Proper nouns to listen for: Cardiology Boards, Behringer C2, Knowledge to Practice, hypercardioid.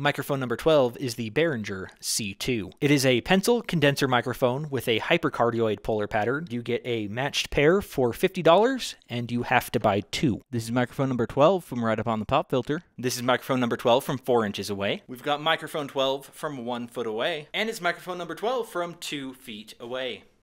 Microphone number 12 is the Behringer C2. It is a pencil condenser microphone with a hypercardioid polar pattern. You get a matched pair for $50, and you have to buy two. This is microphone number 12 from right up on the pop filter. This is microphone number 12 from 4 inches away. We've got microphone 12 from 1 foot away. And it's microphone number 12 from 2 feet away.